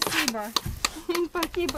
Спасибо. Спасибо.